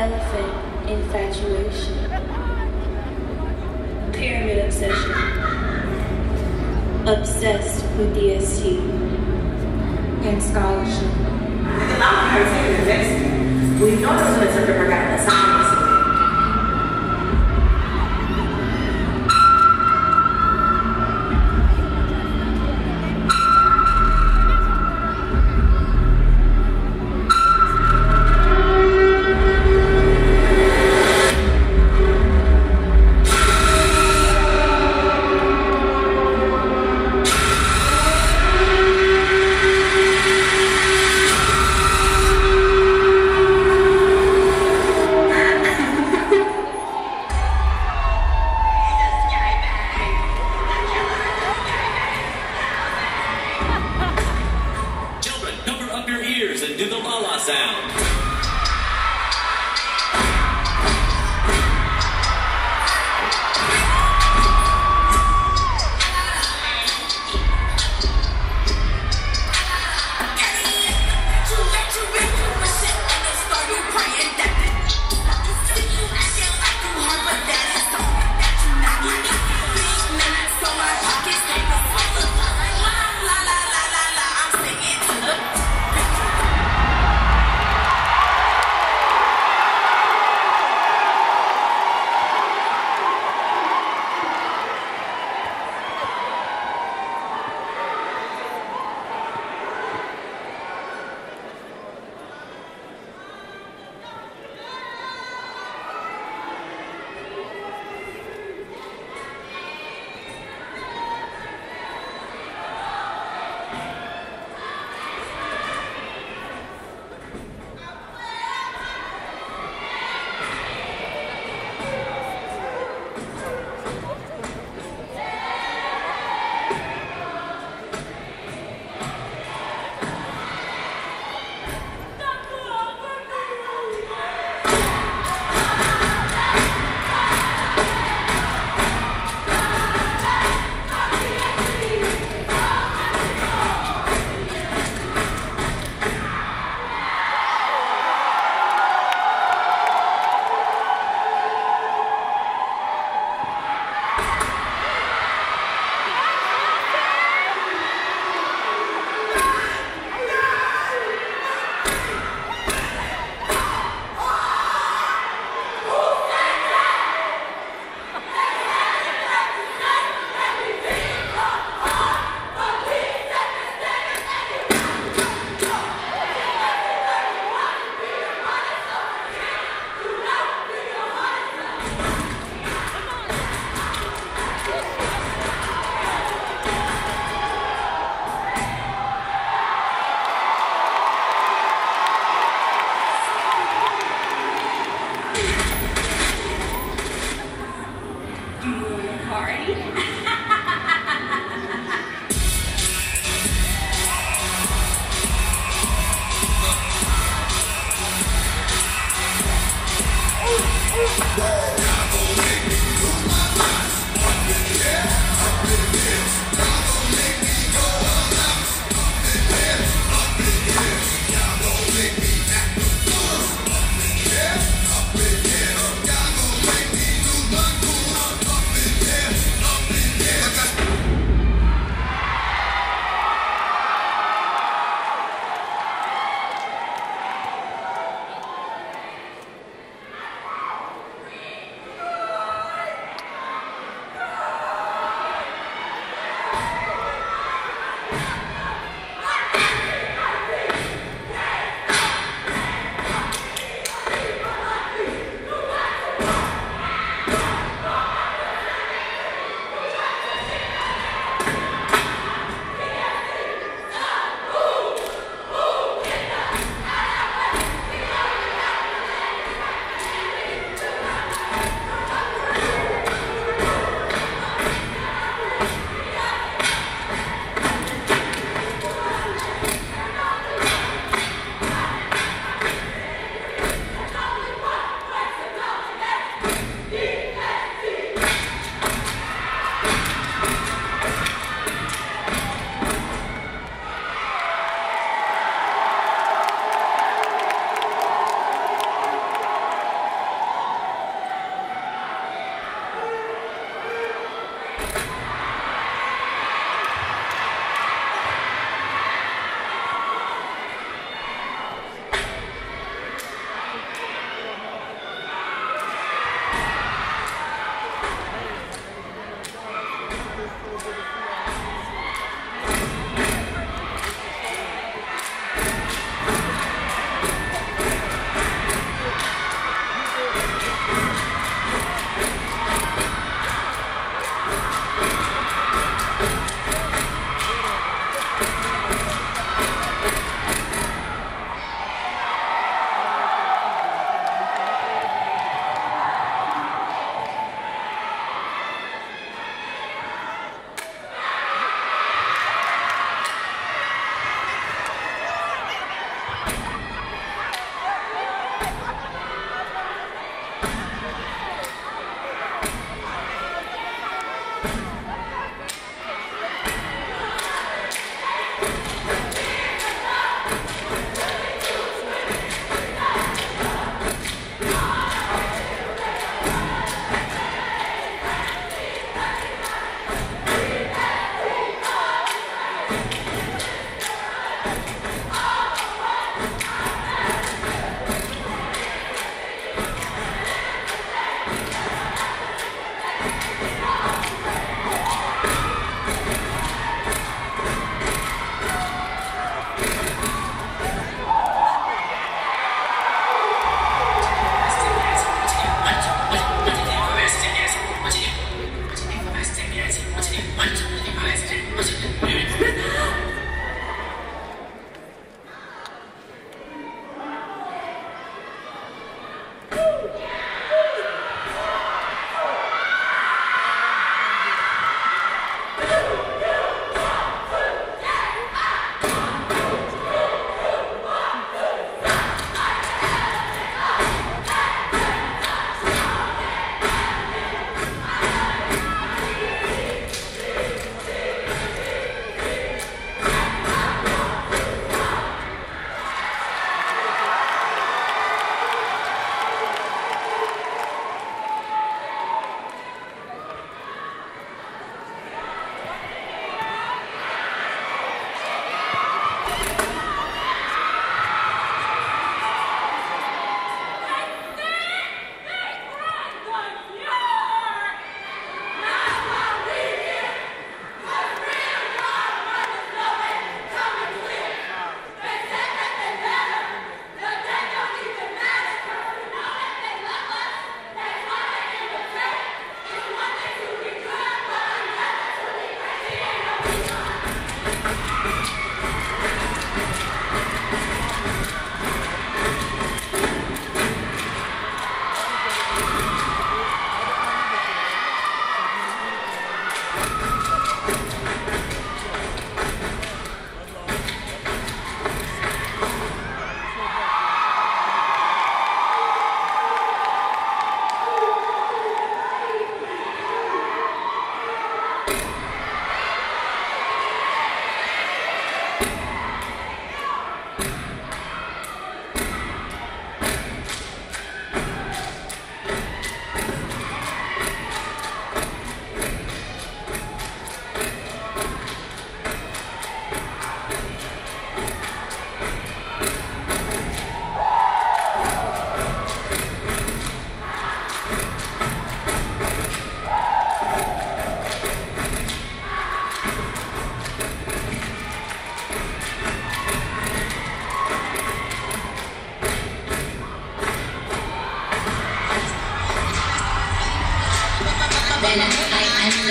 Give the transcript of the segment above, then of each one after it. Elephant infatuation. Pyramid obsession. Obsessed with DST. And scholarship. Because I'm here taking the next. We know there's an interpreter regarding the science.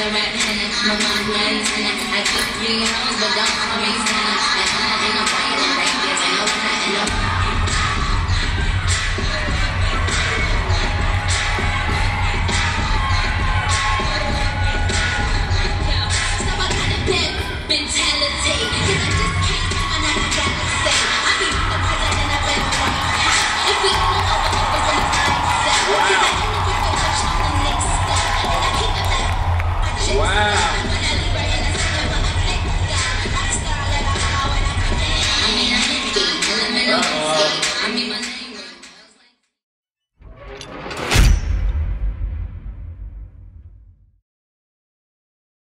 I keep you young, but don't call me down.